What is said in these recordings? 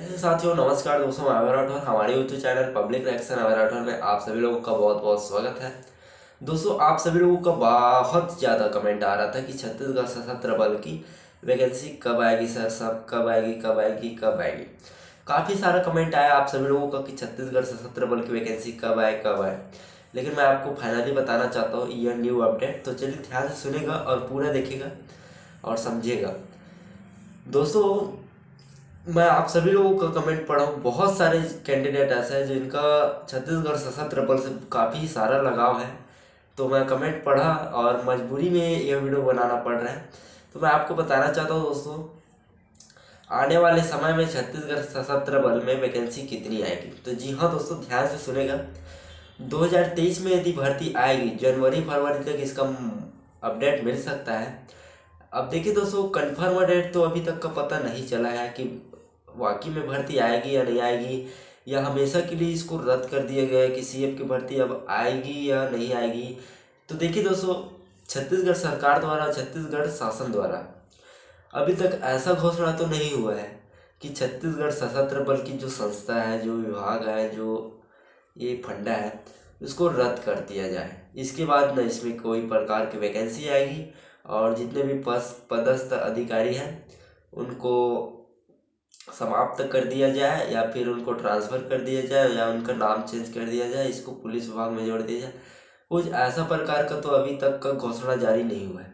साथियों नमस्कार दोस्तों, अभय राठौर हमारे YouTube channel public reaction Abhay Rathore में आप सभी लोगों का बहुत बहुत स्वागत है। दोस्तों आप सभी लोगों का बहुत ज़्यादा कमेंट आ रहा था कि छत्तीसगढ़ सशस्त्र बल की वैकेंसी कब आएगी सर साहब, कब आएगी। काफ़ी सारा कमेंट आया आप सभी लोगों का कि छत्तीसगढ़ सशस्त्र बल की वैकेंसी कब आए। लेकिन मैं आपको फाइनली बताना चाहता हूँ यह न्यू अपडेट, तो चलिए ध्यान से सुनेगा और पूरा देखेगा और समझेगा। दोस्तों मैं आप सभी लोगों का कमेंट पढ़ा हूँ, बहुत सारे कैंडिडेट ऐसे हैं जिनका छत्तीसगढ़ सशस्त्र बल से काफ़ी सारा लगाव है, तो मैं कमेंट पढ़ा और मजबूरी में यह वीडियो बनाना पड़ रहा है। तो मैं आपको बताना चाहता हूँ दोस्तों, आने वाले समय में छत्तीसगढ़ सशस्त्र बल में वैकेंसी कितनी आएगी। तो जी हाँ दोस्तों, ध्यान से सुनेगा। 2023 में यदि भर्ती आएगी, जनवरी फरवरी तक इसका अपडेट मिल सकता है। अब देखिए दोस्तों, कन्फर्म डेट तो अभी तक का पता नहीं चला है कि वाकई में भर्ती आएगी या नहीं आएगी, या हमेशा के लिए इसको रद्द कर दिया गया है कि CAF की भर्ती अब आएगी या नहीं आएगी। तो देखिए दोस्तों, छत्तीसगढ़ सरकार द्वारा, छत्तीसगढ़ शासन द्वारा अभी तक ऐसा घोषणा तो नहीं हुआ है कि छत्तीसगढ़ सशस्त्र बल की जो संस्था है, जो विभाग है, जो ये फंडा है, उसको रद्द कर दिया जाए। इसके बाद न इसमें कोई प्रकार की वैकेंसी आएगी और जितने भी पदस्थ अधिकारी हैं उनको समाप्त कर दिया जाए या फिर उनको ट्रांसफ़र कर दिया जाए या उनका नाम चेंज कर दिया जाए, इसको पुलिस विभाग में जोड़ दिया जाए। कुछ ऐसा प्रकार का तो अभी तक का घोषणा जारी नहीं हुआ है।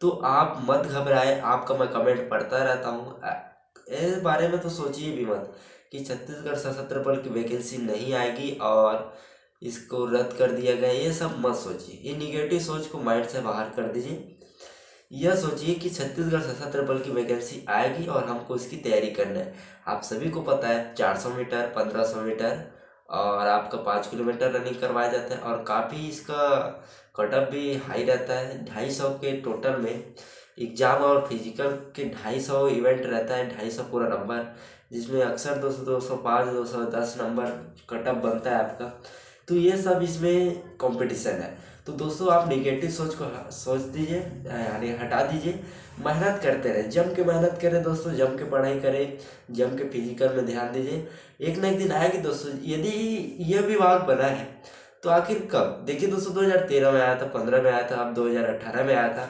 तो आप मत घबराएं, आपका मैं कमेंट पढ़ता रहता हूँ। इस बारे में तो सोचिए भी मत कि छत्तीसगढ़ सशस्त्र बल की वैकेंसी नहीं आएगी और इसको रद्द कर दिया गया, ये सब मत सोचिए। ये निगेटिव सोच को माइंड से बाहर कर दीजिए। यह सोचिए कि छत्तीसगढ़ सशस्त्र बल की वैकेंसी आएगी और हमको इसकी तैयारी करना है। आप सभी को पता है 400 मीटर, 1500 मीटर और आपका 5 किलोमीटर रनिंग करवाया जाता है और काफ़ी इसका कटअप भी हाई रहता है। 250 के टोटल में एग्ज़ाम और फिजिकल के 250 इवेंट रहता है, 250 पूरा नंबर, जिसमें अक्सर 200, 205, 210 नंबर कटअप बनता है आपका। तो ये सब इसमें कंपटीशन है। तो दोस्तों आप निगेटिव सोच को सोच दीजिए, यानी हटा दीजिए। मेहनत करते रहें, जम के मेहनत करें दोस्तों, जम के पढ़ाई करें, जम के फिजिकल में ध्यान दीजिए। एक ना एक दिन आएगी दोस्तों, यदि यह विभाग बना है तो आखिर कब। देखिए दोस्तों, 2013 में आया था, 15 में आया था, अब 2018 में आया था।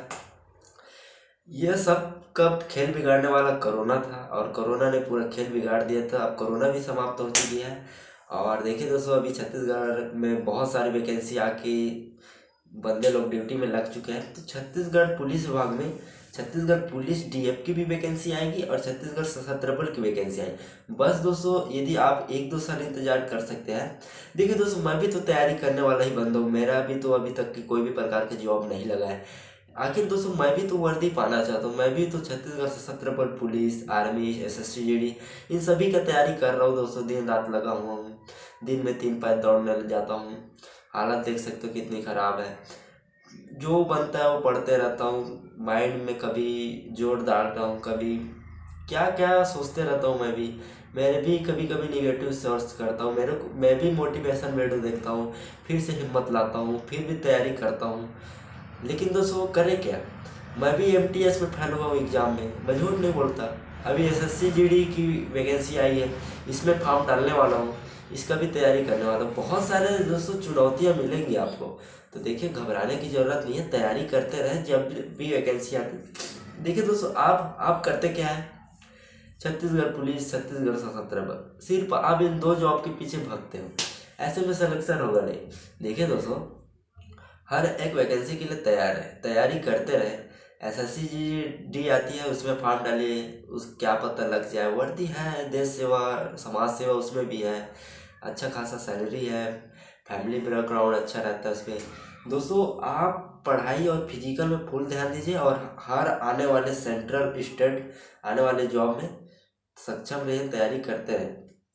यह सब कब खेल बिगाड़ने वाला कोरोना था और कोरोना ने पूरा खेल बिगाड़ दिया था। अब कोरोना भी समाप्त हो चुकी है और देखिए दोस्तों, अभी छत्तीसगढ़ में बहुत सारी वैकेंसी आके बंदे लोग ड्यूटी में लग चुके हैं। तो छत्तीसगढ़ पुलिस विभाग में छत्तीसगढ़ पुलिस DF की भी वैकेंसी आएगी और छत्तीसगढ़ सशस्त्र बल की वैकेंसी आएगी। बस दोस्तों यदि आप 1-2 साल इंतजार कर सकते हैं। देखिए दोस्तों, मैं भी तो तैयारी करने वाला ही बंदा हूँ, मेरा भी तो अभी तक की कोई भी प्रकार का जॉब नहीं लगा है। आखिर दोस्तों मैं भी तो वर्दी पाना चाहता हूँ, मैं भी तो छत्तीसगढ़ सशस्त्र बल पुलिस, आर्मी, SSC, GD इन सभी का तैयारी कर रहा हूँ दोस्तों। दिन रात लगा हुआ हूँ, दिन में 3 पैर दौड़ने जाता हूँ। हालत देख सकते हो कितनी ख़राब है। जो बनता है वो पढ़ते रहता हूँ, माइंड में कभी जोर डालता हूँ, कभी क्या क्या सोचते रहता हूँ। मैं भी कभी कभी निगेटिव सर्च करता हूँ, मैं भी मोटिवेशन वीडियो देखता हूँ, फिर से हिम्मत लाता हूँ, फिर भी तैयारी करता हूँ। लेकिन दोस्तों करें क्या, मैं भी MTS में फेल हुआ हूँ एग्ज़ाम में, मजबूर नहीं बोलता। अभी SSC, GD की वैकेंसी आई है, इसमें फॉर्म डालने वाला हूँ, इसका भी तैयारी करने वाला हूँ। बहुत सारे दोस्तों चुनौतियाँ मिलेंगी आपको। तो देखिए घबराने की ज़रूरत नहीं है, तैयारी करते रहें जब भी वैकेंसी आती। देखिए दोस्तों, आप करते क्या है, छत्तीसगढ़ पुलिस, छत्तीसगढ़ सशस्त्र बल, सिर्फ आप इन 2 जॉब के पीछे भागते हो। ऐसे में सिलेक्शन होगा नहीं। देखिए दोस्तों, हर एक वैकेंसी के लिए तैयार है, तैयारी करते रहें। SSC, GD आती है, उसमें फॉर्म डालिए, उस क्या पता लग जाए। वर्दी है, देश सेवा, समाज सेवा उसमें भी है, अच्छा खासा सैलरी है, फैमिली बैकग्राउंड अच्छा रहता है उसमें। दोस्तों आप पढ़ाई और फिजिकल में फुल ध्यान दीजिए और हर आने वाले सेंट्रल स्टेट आने वाले जॉब में सक्षम रहें, तैयारी करते रहें।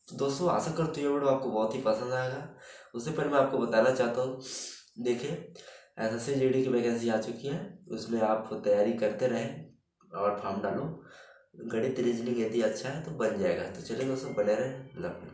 तो दोस्तों आशा करते हुए वीडियो आपको बहुत ही पसंद आएगा। उससे पहले मैं आपको बताना चाहता हूँ, देखिए SSC, GD की वैकेंसी आ चुकी है, उसमें आप तैयारी करते रहें और फॉर्म डालो। गणित रीजनिंग यदि अच्छा है तो बन जाएगा। तो चलिए दोस्तों बने रहें।